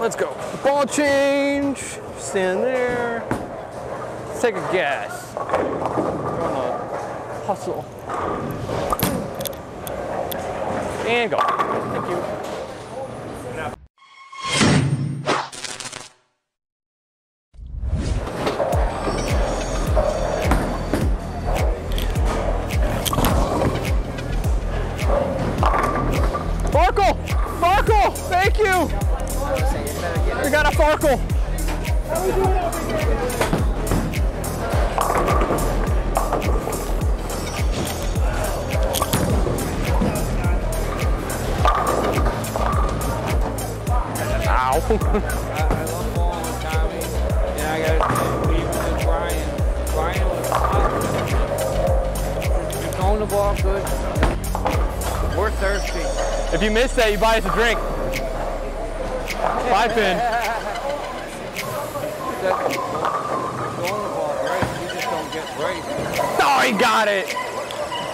Let's go. Ball change. Stand there. Let's take a guess. We're on the hustle. And go. Thank you. Farkle! Farkle! Thank you! We got a Farkle. How are we doing over here? Ow. I love balling with Tommy. And I got to leave with Brian. Brian was awesome. You're throwing the ball good. We're thirsty. If you miss that, you buy us a drink. Bye, Finn. Oh, he got it.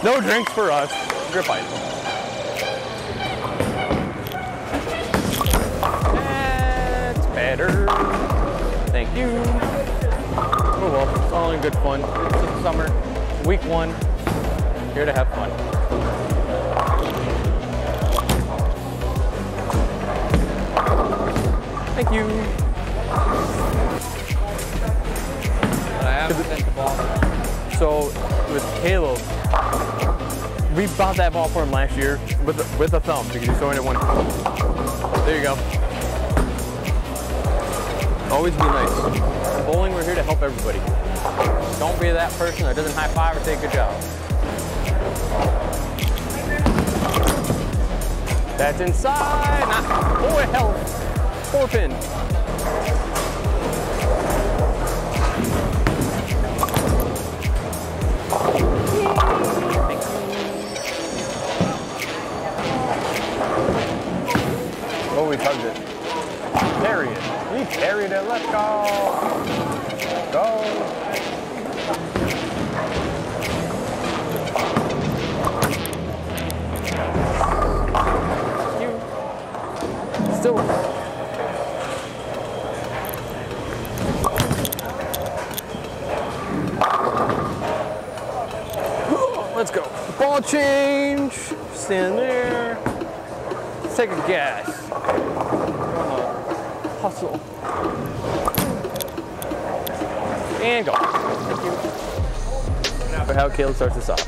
No drinks for us. Grip ice. That's better. Thank you. Oh well, it's all in good fun. It's summer, week one. Here to have fun. Thank you. I haven't sent the ball. So with Caleb, we bought that ball for him last year with a thumb because he's throwing it one. There you go. Always be nice. Bowling, we're here to help everybody. Don't be that person that doesn't high five or say good job. That's inside. Oh, it helps. Four pin. Oh, we tugged it. Carry it. He carried it. Let's go. Go. Still. Let's go. Ball change. Stand there. Let's take a guess. We're on the hustle. And go. Thank you. For how Caleb starts this off.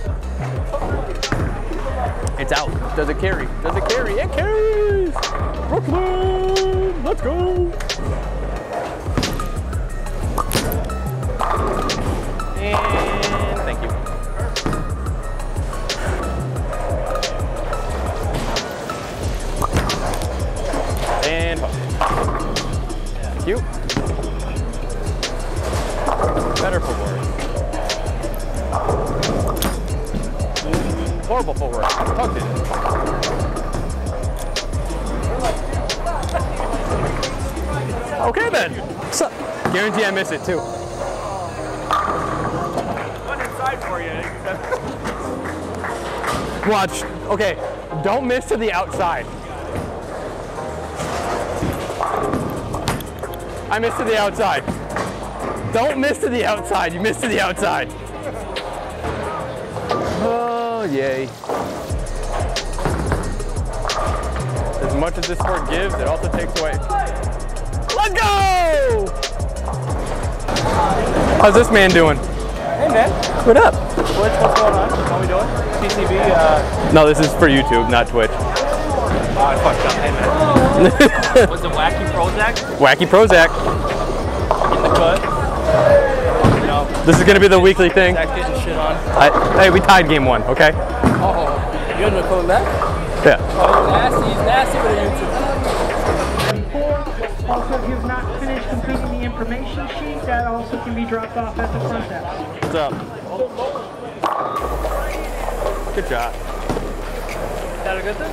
It's out. Does it carry? Does it carry? It carries! Brooklyn! Let's go! And thank you. And thank you. Better footwork. Horrible footwork. Tucked it. Okay then. So, guarantee I miss it too. One inside for you. Watch. Okay. Don't miss to the outside. I missed to the outside. Don't miss to the outside. You missed to the outside. Oh, yay. As much as this sport gives, it also takes away. Let's go! How's this man doing? Hey, man. What up? Twitch, what's going on? How we doing? TTV? No, this is for YouTube, not Twitch. Oh, I fucked up. Hey, man. Was it Whacky Prozac? Whacky Prozac. In the cut. You know, this is going to be the weekly thing. Getting shit on. Hey, we tied game one, okay? Uh-oh. You're in the cold left? Yeah. Oh, he's nasty with a YouTube. Also, if you've not finished completing the information sheet, that also can be dropped off at the front desk. What's up? Good job. Is that a good thing?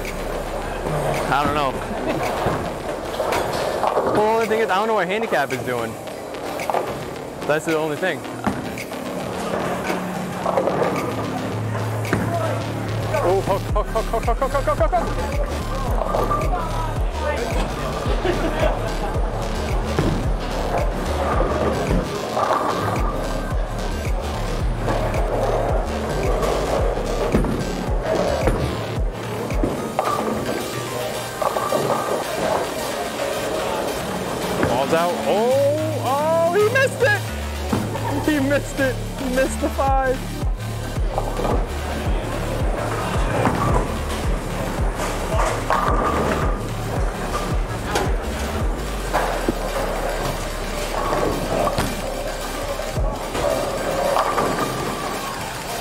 I don't know. The only thing is, I don't know what handicap is doing. That's the only thing. Oh, hook, hook, hook, hook, hook, hook, hook, hook, hook. Ball's out. Oh, he missed it. He missed it. He missed the five.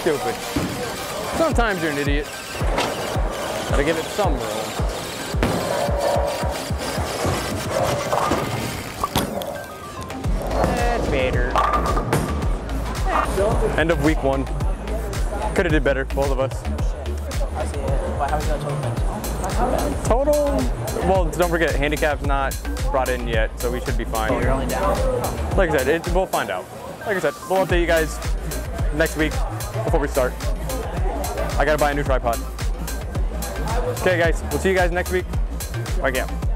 Stupid. Sometimes you're an idiot. Gotta give it some room. End of week one. Could have did better, both of us. Total? Well, don't forget, handicap's not brought in yet, so we should be fine. You're only down. Like I said, we'll find out. Like I said, we'll update you guys next week before we start. I gotta buy a new tripod. Okay, guys, we'll see you guys next week. Bye, yeah.